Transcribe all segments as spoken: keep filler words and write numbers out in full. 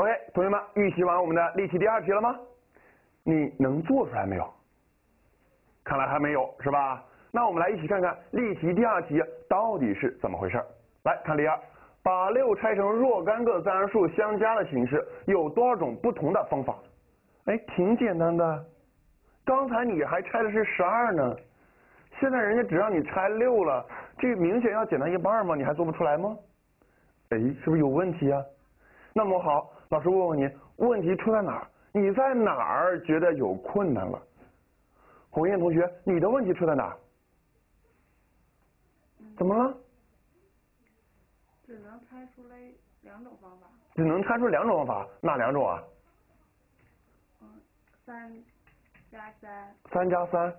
OK， 同学们，预习完我们的例题第二题了吗？你能做出来没有？看来还没有，是吧？那我们来一起看看例题第二题到底是怎么回事。来看例二，把六拆成若干个自然数相加的形式有多少种不同的方法？哎，挺简单的。刚才你还拆的是十二呢，现在人家只让你拆六了，这明显要简单一半嘛，你还做不出来吗？哎，是不是有问题啊？那么好。 老师问问你，问题出在哪儿？你在哪儿觉得有困难了？红艳同学，你的问题出在哪儿？怎么了？只能拆出来两种方法。只能拆出两种方法，哪两种啊？嗯，三加三。三加三。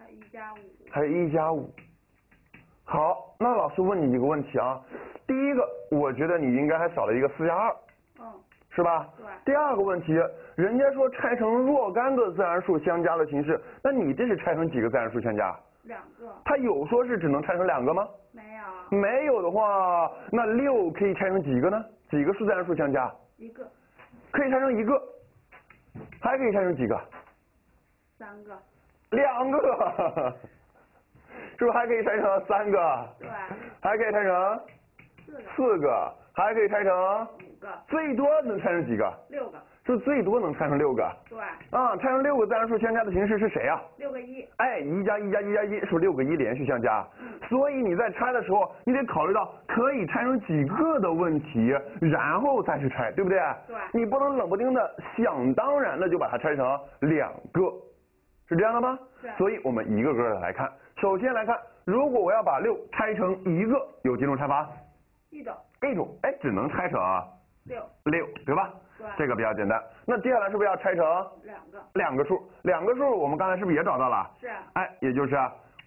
还有一加五。还有一加五。好，那老师问你一个问题啊，第一个，我觉得你应该还少了一个四加二。嗯。 是吧？对。第二个问题，人家说拆成若干个自然数相加的形式，那你这是拆成几个自然数相加？两个。他有说是只能拆成两个吗？没有。没有的话，那六可以拆成几个呢？几个数自然数相加？一个。可以拆成一个，还可以拆成几个？三个。两个，是不是还可以拆成三个？对。还可以拆成？四个。四个，还可以拆成？ 最多能拆成几个？六个。是最多能拆成六个。对。啊，拆成六个自然数相加的形式是谁呀？六个一。哎，一加一加一加一，是不是六个一连续相加？所以你在拆的时候，你得考虑到可以拆成几个的问题，然后再去拆，对不对？对。你不能冷不丁的想当然的就把它拆成两个，是这样的吗？对。所以我们一个个的来看，首先来看，如果我要把六拆成一个，有几种拆法？一种。一种，哎，只能拆成啊。 六六对吧？对，这个比较简单。那接下来是不是要拆成两个两个数？两个数我们刚才是不是也找到了？是。哎，也就是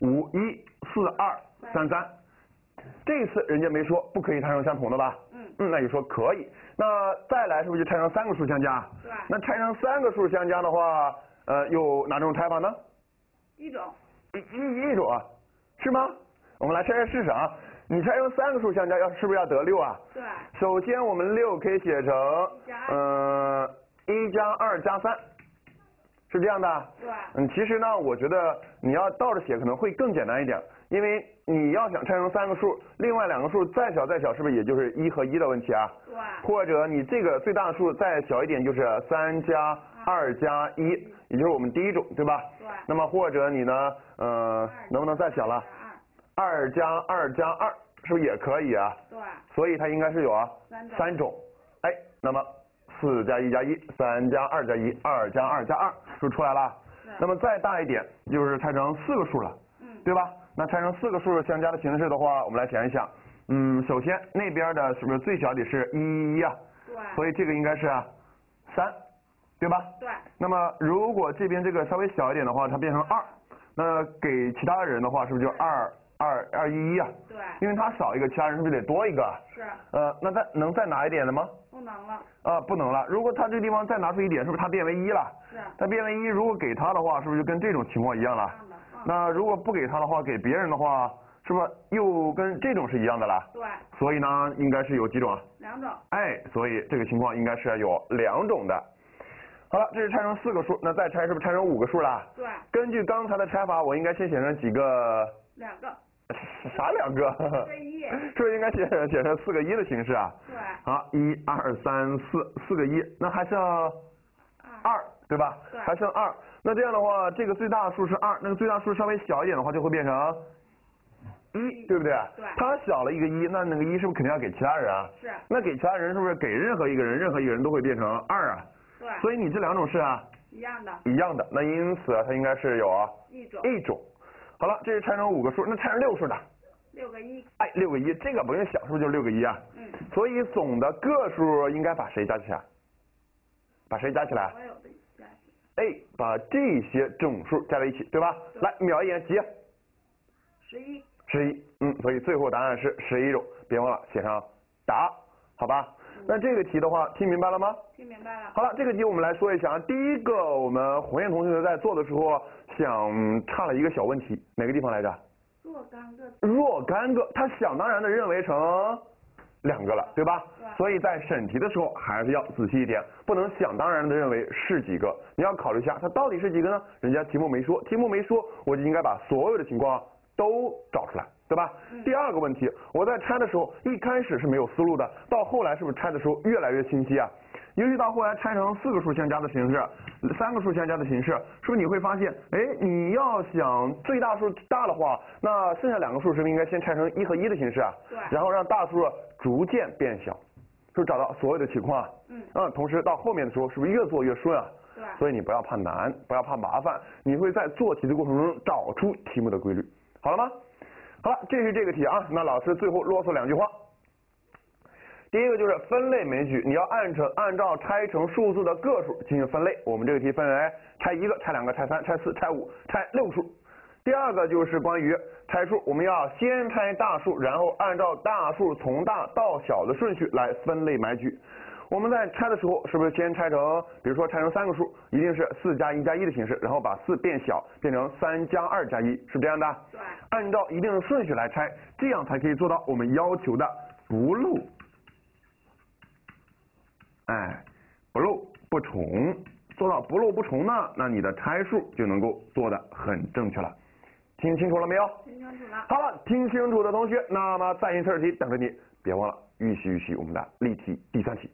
五一四二三三。这次人家没说不可以拆成相同的吧？嗯。嗯，那你说可以。那再来是不是就拆成三个数相加？对。那拆成三个数相加的话，呃，有哪种拆法呢？一种。一一一种啊？是吗？我们来拆拆试试啊。 你拆成三个数相加，要是不是要得六啊？对。首先我们六可以写成，嗯，一加二加三，是这样的。对。嗯，其实呢，我觉得你要倒着写可能会更简单一点，因为你要想拆成三个数，另外两个数再小再小，是不是也就是一和一的问题啊？对。或者你这个最大的数再小一点，就是三加二加一，也就是我们第一种，对吧？对。那么或者你呢，呃，能不能再小了？ 二加二加二是不是也可以啊？对。所以它应该是有啊三种。哎，那么四加一加一，三加二加一，二加二加二，是不是出来了？那么再大一点就是拆成四个数了，嗯，对吧？那拆成四个数相加的形式的话，我们来想一想。嗯，首先那边的是不是最小得是一一一啊？对。所以这个应该是啊三，对吧？对。那么如果这边这个稍微小一点的话，它变成二，那给其他的人的话，是不是就二？ 二二一一啊，对，因为它少一个，其他人是不是得多一个？是。呃，那再能再拿一点的吗？不能了。啊、呃，不能了。如果它这个地方再拿出一点，是不是它变为一了？是。它变为一，如果给它的话，是不是就跟这种情况一样了？嗯、那如果不给它的话，给别人的话，是不是又跟这种是一样的了？对。所以呢，应该是有几种啊？两种。哎，所以这个情况应该是有两种的。 好了，这是拆成四个数，那再拆是不是拆成五个数了？对。根据刚才的拆法，我应该先写成几个？两个。啥两个？四个一。是不是应该写写成四个一的形式啊？对。好，一二三四，四个一，那还剩二，对吧？对。还剩二，那这样的话，这个最大的数是二，那个最大数稍微小一点的话，就会变成一，对不对？对。它小了一个一，那那个一是不是肯定要给其他人啊？是。那给其他人是不是给任何一个人，任何一个人都会变成二啊？ 对，所以你这两种是啊，一样的，一样的，那因此它应该是有啊一种，一种。好了，这是拆成五个数，那拆成六数的，六个一，哎，六个一，这个不用想，是不是就六个一啊？嗯。所以总的个数应该把谁加起来？把谁加起来？所有的加起来。哎，把这些整数加在一起，对吧？对来，瞄一眼，几？十一。十一，嗯，所以最后答案是十一种，别忘了写上答，好吧？ 那这个题的话，听明白了吗？听明白了。好了，这个题我们来说一下啊。第一个，我们红艳同学在做的时候，想差了一个小问题，哪个地方来着？若干个。若干个，他想当然的认为成两个了，对吧？对。所以在审题的时候还是要仔细一点，不能想当然的认为是几个，你要考虑一下它到底是几个呢？人家题目没说，题目没说，我就应该把所有的情况都找出来，对吧？嗯。第二个问题，我在拆的时候一开始是没有思路的，到后来是不是拆的时候越来越清晰啊？ 尤其到后来拆成四个数相加的形式、三个数相加的形式，是不是你会发现，哎，你要想最大数大的话，那剩下两个数是不是应该先拆成一和一的形式啊？对。然后让大数逐渐变小，是不是找到所有的情况啊？嗯。嗯，同时到后面的时候，是不是越做越顺啊？对。所以你不要怕难，不要怕麻烦，你会在做题的过程中找出题目的规律，好了吗？好了，这是这个题啊。那老师最后啰嗦两句话。 第一个就是分类枚举，你要按成按照拆成数字的个数进行分类。我们这个题分为拆一个、拆两个、拆三、拆四、拆五、拆六个数。第二个就是关于拆数，我们要先拆大数，然后按照大数从大到小的顺序来分类枚举。我们在拆的时候，是不是先拆成，比如说拆成三个数，一定是四加一加一的形式，然后把四变小，变成三加二加一，是这样的。对。按照一定的顺序来拆，这样才可以做到我们要求的不漏。 哎，不漏不重，做到不漏不重呢，那你的拆数就能够做得很正确了。听清楚了没有？听清楚了。好了，听清楚的同学，那么在线测试题等着你，别忘了预习预习我们的例题第三题。